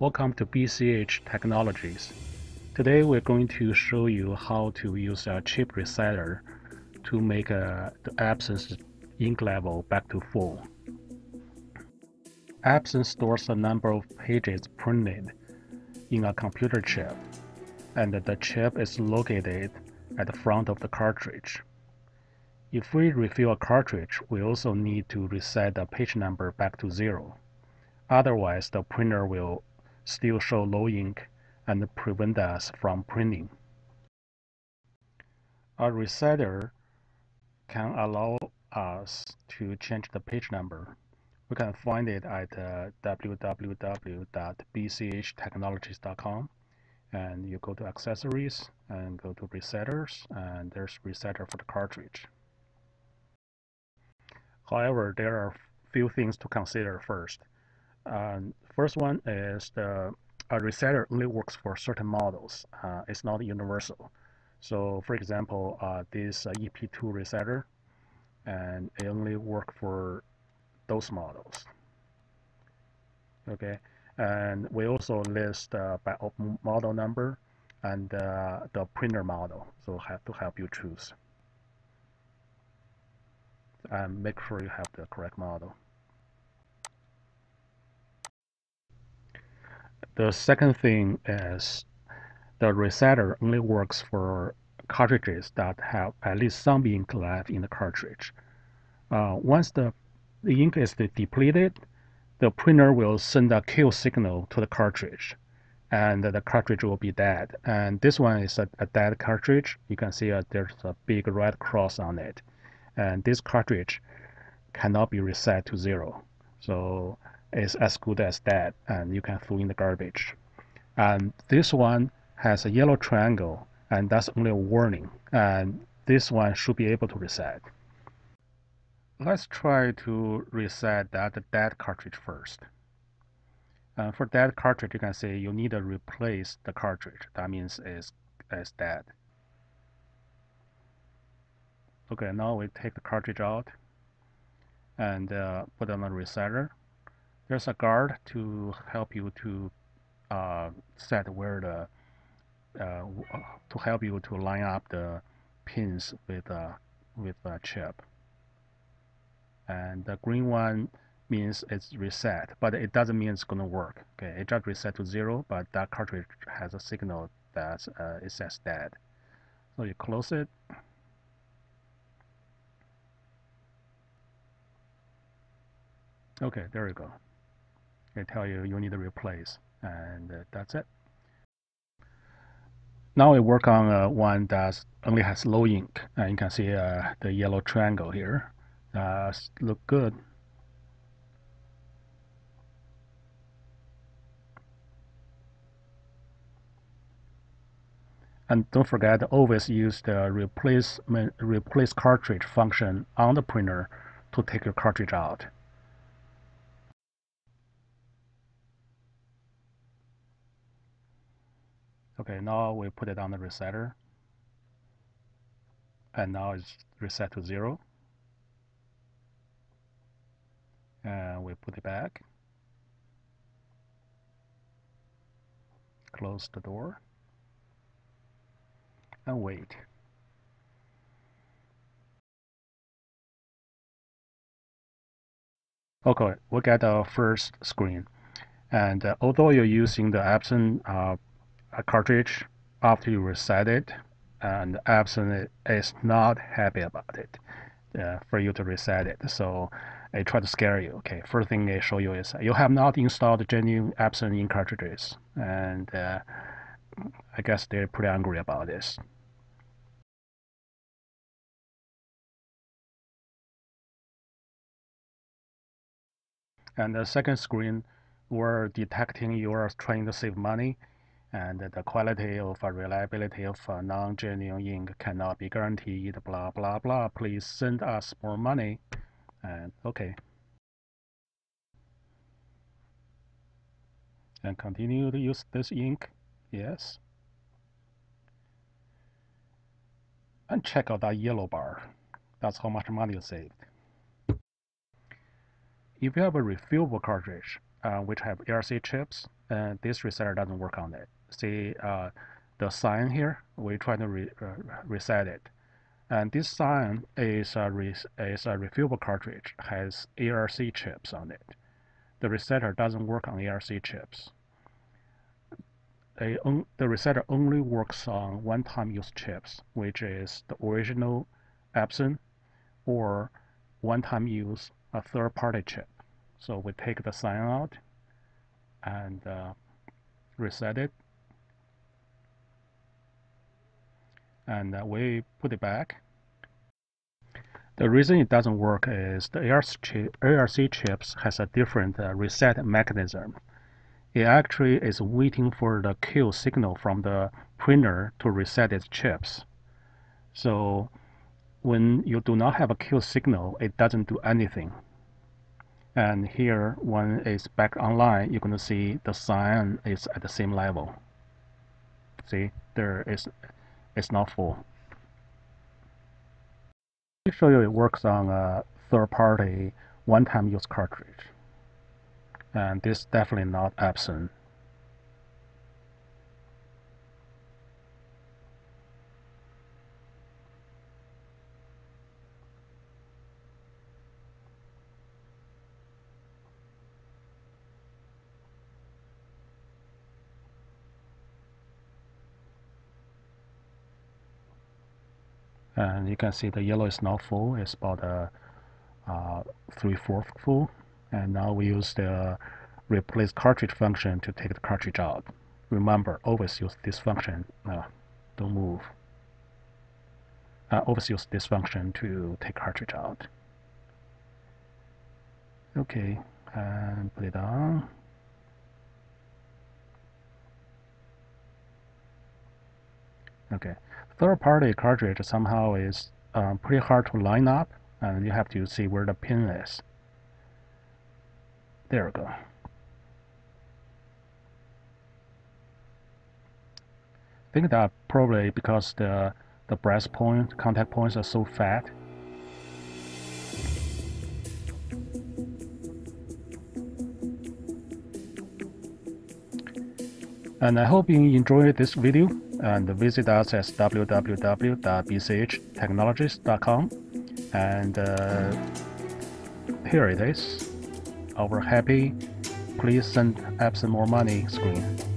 Welcome to BCH Technologies. Today we're going to show you how to use a chip resetter to make the Epson's ink level back to full. Epson stores a number of pages printed in a computer chip, and the chip is located at the front of the cartridge. If we refill a cartridge, we also need to reset the page number back to 0. Otherwise, the printer will still show low ink and prevent us from printing. A resetter can allow us to change the page number. We can find it at www.bchtechnologies.com, and you go to accessories and go to resetters, and there's resetter for the cartridge. However, there are a few things to consider first. First one is a resetter only works for certain models. It's not universal. So for example, this EP2 resetter, and it only works for those models. Okay, and we also list by model number and the printer model, so have to help you choose. And make sure you have the correct model. The second thing is the resetter only works for cartridges that have at least some ink left in the cartridge. Once the ink is depleted, the printer will send a kill signal to the cartridge, and the cartridge will be dead. And this one is a dead cartridge. You can see there's a big red cross on it. And this cartridge cannot be reset to 0, so it's as good as dead, and you can throw in the garbage. And this one has a yellow triangle, and that's only a warning, and this one should be able to reset. Let's try to reset that dead cartridge first. And for dead cartridge, you can say you need to replace the cartridge. That means it's dead. Okay, now we take the cartridge out and put on a resetter. There's a guard to help you to set where to help you to line up the pins with a chip. And the green one means it's reset, but it doesn't mean it's gonna work. Okay, it just reset to 0, but that cartridge has a signal that it says dead. So you close it. Okay, there you go. They tell you you need to replace, and that's it. Now we work on one that only has low ink, and you can see the yellow triangle here. Look good. And don't forget, always use the replace cartridge function on the printer to take your cartridge out. Okay, now we put it on the resetter, and now it's reset to 0, and we put it back, close the door, and wait. Okay, we get our first screen, and although you're using the Epson a cartridge after you reset it, and Epson is not happy about it for you to reset it, so it try to scare you. Okay, first thing they show you is you have not installed genuine Epson ink cartridges, and I guess they're pretty angry about this. And the second screen, we're detecting you are trying to save money, and the quality of reliability of non-genuine ink cannot be guaranteed, blah blah blah, please send us more money. And okay, and continue to use this ink, yes, and check out that yellow bar. That's how much money you saved. If you have a refillable cartridge which have ERC chips, this reset doesn't work on it. See the sign here, we try to reset it. And this sign is a refillable cartridge, has ERC chips on it. The resetter doesn't work on ERC chips. The resetter only works on one-time use chips, which is the original Epson or one-time use a third-party chip. So we take the sign out and reset it. And we put it back. The reason it doesn't work is the ERC chips has a different reset mechanism. It actually is waiting for the cue signal from the printer to reset its chips. So when you do not have a cue signal, it doesn't do anything. And here, when it's back online, you're going to see the sign is at the same level. See, there is. It's not full. Let me show you it works on a third-party one-time use cartridge, and this is definitely not Epson. And you can see the yellow is not full, it's about 3/4 full. And now we use the replace cartridge function to take the cartridge out. Remember, always use this function, don't move. Always use this function to take cartridge out. Okay, and put it on. Okay, third-party cartridge somehow is pretty hard to line up, and you have to see where the pin is. There we go. I think that probably because the brass point, contact points are so fat. And I hope you enjoyed this video, and visit us at www.bchtechnologies.com, and here it is, our happy please send Epson more money screen.